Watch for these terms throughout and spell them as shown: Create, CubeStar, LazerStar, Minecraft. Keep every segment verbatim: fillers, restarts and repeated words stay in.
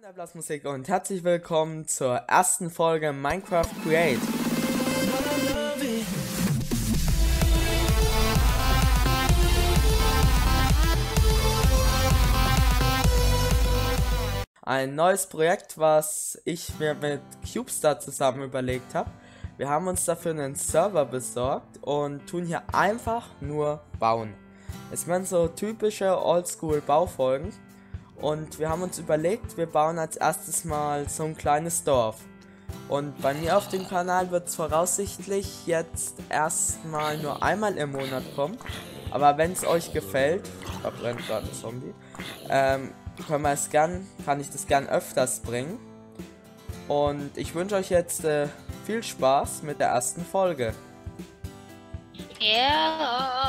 Freunde der Blasmusik und herzlich willkommen zur ersten Folge Minecraft Create. Ein neues Projekt, was ich mir mit CubeStar zusammen überlegt habe. Wir haben uns dafür einen Server besorgt und tun hier einfach nur bauen. Es sind so typische Oldschool Baufolgen. Und wir haben uns überlegt, wir bauen als erstes mal so ein kleines Dorf. Und bei mir auf dem Kanal wird es voraussichtlich jetzt erstmal nur einmal im Monat kommen. Aber wenn es euch gefällt, da brennt gerade ein Zombie, ähm, können wir es gern, kann ich das gern öfters bringen. Und ich wünsche euch jetzt äh, viel Spaß mit der ersten Folge. Yeah.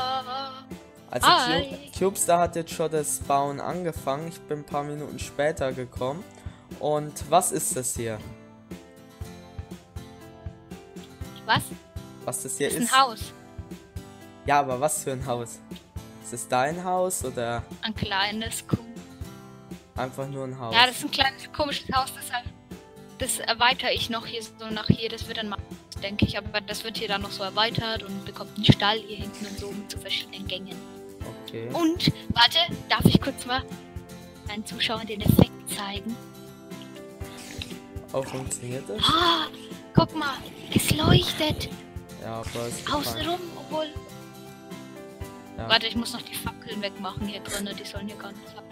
Also CubeStar hat jetzt schon das Bauen angefangen, ich bin ein paar Minuten später gekommen. Und was ist das hier? Was? Was das hier ist? Das ist ein Haus. Ja, aber was für ein Haus? Ist das dein Haus oder? Ein kleines, Kuh. Einfach nur ein Haus. Ja, das ist ein kleines, komisches Haus, das, halt, das erweitere ich noch hier so nach hier, das wird dann mal... denke ich, aber das wird hier dann noch so erweitert und bekommt einen Stall hier hinten und so mit so verschiedenen Gängen. Okay. Und, warte, darf ich kurz mal meinen Zuschauern den Effekt zeigen? Auch funktioniert das? Ah, guck mal, es leuchtet! Ja, aber es ist außenrum, obwohl... Ja. Warte, ich muss noch die Fackeln wegmachen hier drin, die sollen hier gar nicht ab.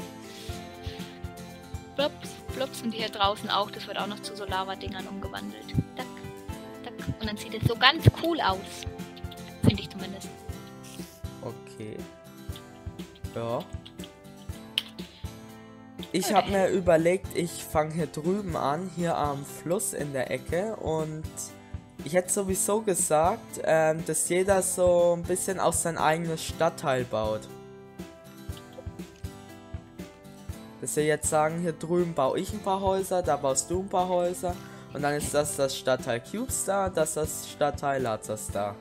Blops, blops, und die hier draußen auch, das wird auch noch zu Solarwa-Dingern umgewandelt. Danke. Und dann sieht es so ganz cool aus. Finde ich zumindest. Okay. Ja. Ich okay. habe mir überlegt, ich fange hier drüben an, hier am Fluss in der Ecke. Und ich hätte sowieso gesagt, ähm, dass jeder so ein bisschen aus sein eigenes Stadtteil baut. Dass wir jetzt sagen, hier drüben baue ich ein paar Häuser, da baust du ein paar Häuser. Und dann ist das das Stadtteil CubeStar, das ist das Stadtteil LazerStar.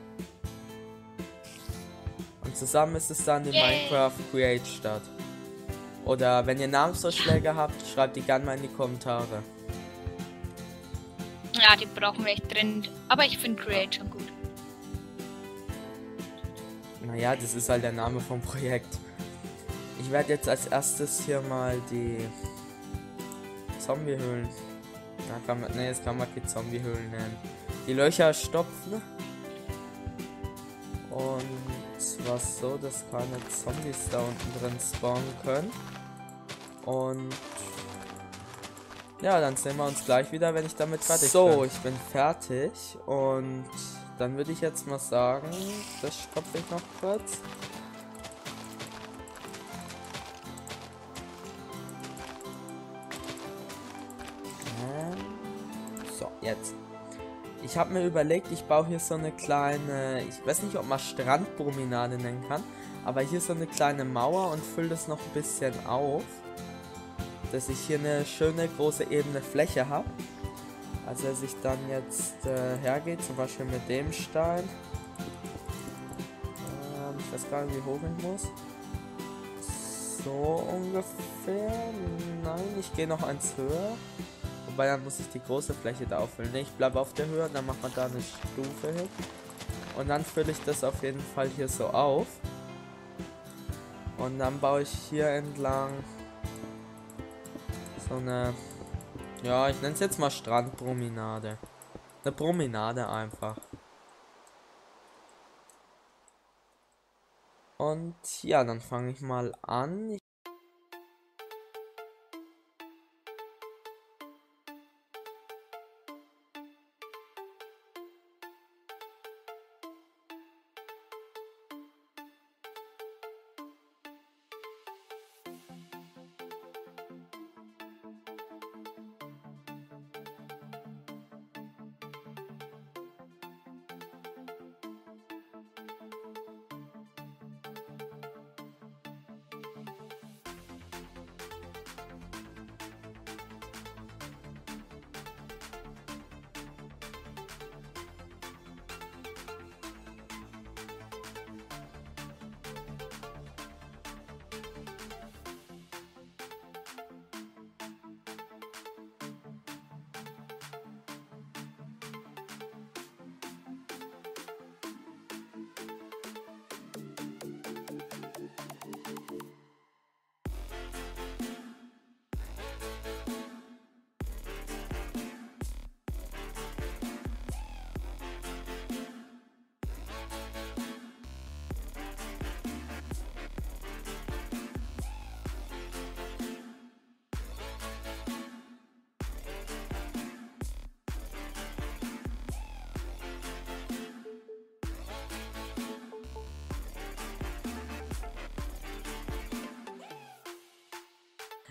Und zusammen ist es dann die Yay. Minecraft Create Stadt. Oder wenn ihr Namensvorschläge habt, schreibt die gerne mal in die Kommentare. Ja, die brauchen wir echt dringend. Aber ich finde Create schon gut. Naja, das ist halt der Name vom Projekt. Ich werde jetzt als erstes hier mal die Zombie-Höhlen... Da kann man, ne, jetzt kann man die Zombie-Höhlen nennen. Die Löcher stopfen. Und zwar so, dass keine Zombies da unten drin spawnen können. Und ja, dann sehen wir uns gleich wieder, wenn ich damit fertig bin. So, ich bin fertig. Und dann würde ich jetzt mal sagen, das stopfe ich noch kurz. Jetzt. Ich habe mir überlegt, ich baue hier so eine kleine, ich weiß nicht, ob man Strandpromenade nennen kann, aber hier so eine kleine Mauer und fülle das noch ein bisschen auf, dass ich hier eine schöne große ebene Fläche habe. Also dass ich dann jetzt äh, hergehe, zum Beispiel mit dem Stein. Ähm, ich weiß gar nicht, wie hoch ich muss. So ungefähr. Nein, ich gehe noch eins höher. Wobei, dann muss ich die große Fläche da auffüllen. Ich bleibe auf der Höhe und dann macht man da eine Stufe hin. Und dann fülle ich das auf jeden Fall hier so auf. Und dann baue ich hier entlang so eine, ja, ich nenne es jetzt mal Strandpromenade. Eine Promenade einfach. Und ja, dann fange ich mal an. Ich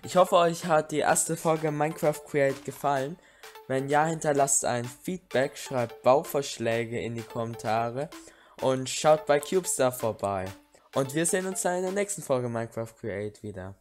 Ich hoffe, euch hat die erste Folge Minecraft Create gefallen. Wenn ja, hinterlasst ein Feedback, schreibt Bauvorschläge in die Kommentare und schaut bei CubeStar vorbei. Und wir sehen uns dann in der nächsten Folge Minecraft Create wieder.